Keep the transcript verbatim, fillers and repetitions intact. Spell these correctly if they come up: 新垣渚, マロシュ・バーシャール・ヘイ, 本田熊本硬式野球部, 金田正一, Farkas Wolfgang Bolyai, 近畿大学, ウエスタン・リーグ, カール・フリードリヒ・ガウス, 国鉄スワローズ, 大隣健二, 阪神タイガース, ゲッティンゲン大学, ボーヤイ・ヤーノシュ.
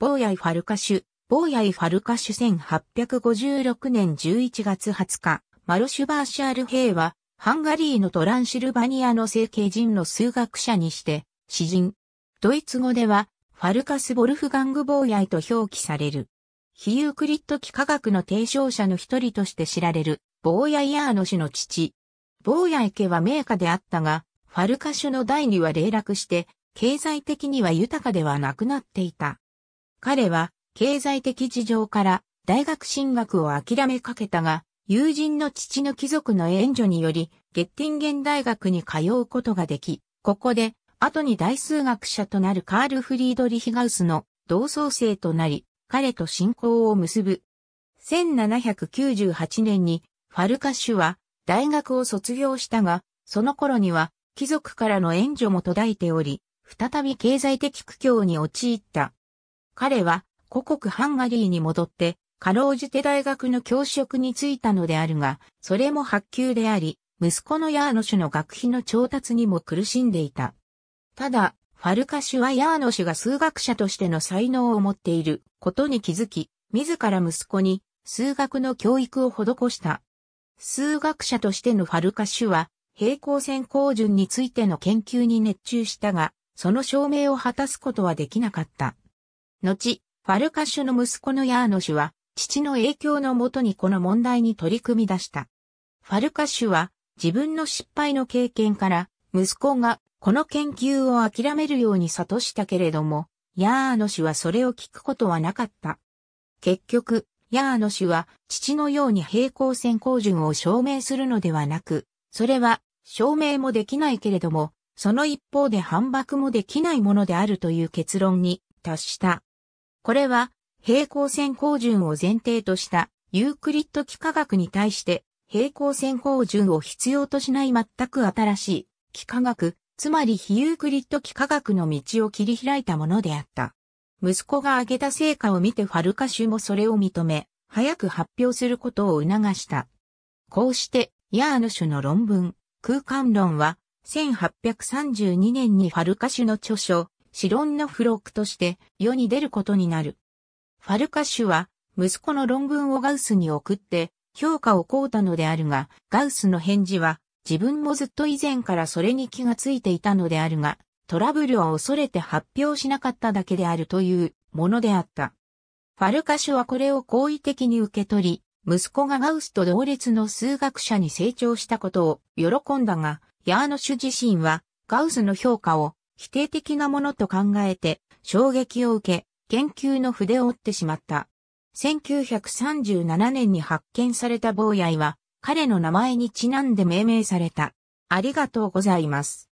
ボーヤイ・ファルカシュ、ボーヤイ・ファルカシュせんはっぴゃくごじゅうろくねんじゅういちがつはつか、マロシュ・バーシャール・ヘイは、ハンガリーのトランシルバニアの成慶人の数学者にして、詩人。ドイツ語では、ファルカス・ヴォルフガング・ボーヤイと表記される。非ユークリッド幾何学の提唱者の一人として知られる、ボーヤイ・ヤーノ氏の父。ボーヤイ家は名家であったが、ファルカシュの代には零落して、経済的には豊かではなくなっていた。彼は、経済的事情から大学進学を諦めかけたが、友人の父の貴族の援助により、ゲッティンゲン大学に通うことができ、ここで、後に大数学者となるカール・フリードリヒ・ガウスの同窓生となり、彼と親交を結ぶ。せんななひゃくきゅうじゅうはちねんにファルカシュは大学を卒業したが、その頃には貴族からの援助も途絶えており、再び経済的苦境に陥った。彼は故国ハンガリーに戻って、かろうじて大学の教職に就いたのであるが、それも薄給であり、息子のヤーノシュの学費の調達にも苦しんでいた。ただ、ファルカシュはヤーノシュが数学者としての才能を持っていることに気づき、自ら息子に数学の教育を施した。数学者としてのファルカシュは、平行線高順についての研究に熱中したが、その証明を果たすことはできなかった。後、ファルカシュの息子のヤーノシュは、父の影響のもとにこの問題に取り組み出した。ファルカシュは、自分の失敗の経験から、息子が、この研究を諦めるように諭したけれども、ヤーノシュはそれを聞くことはなかった。結局、ヤーノシュは父のように平行線高順を証明するのではなく、それは証明もできないけれども、その一方で反駁もできないものであるという結論に達した。これは平行線高順を前提としたユークリッド幾何学に対して平行線高順を必要としない全く新しい幾何学、つまり非ユークリッド幾何学の道を切り開いたものであった。息子が挙げた成果を見てファルカシュもそれを認め、早く発表することを促した。こうして、ヤーノシュの論文、空間論は、せんはっぴゃくさんじゅうにねんにファルカシュの著書、子論の付録として世に出ることになる。ファルカシュは、息子の論文をガウスに送って、評価を請うたのであるが、ガウスの返事は、自分もずっと以前からそれに気がついていたのであるが、トラブルを恐れて発表しなかっただけであるというものであった。ファルカシュはこれを好意的に受け取り、息子がガウスと同列の数学者に成長したことを喜んだが、ヤーノシュ自身はガウスの評価を否定的なものと考えて衝撃を受け、研究の筆を折ってしまった。せんきゅうひゃくさんじゅうななねんに発見されたボーヤイは、彼の名前にちなんで命名された。ありがとうございます。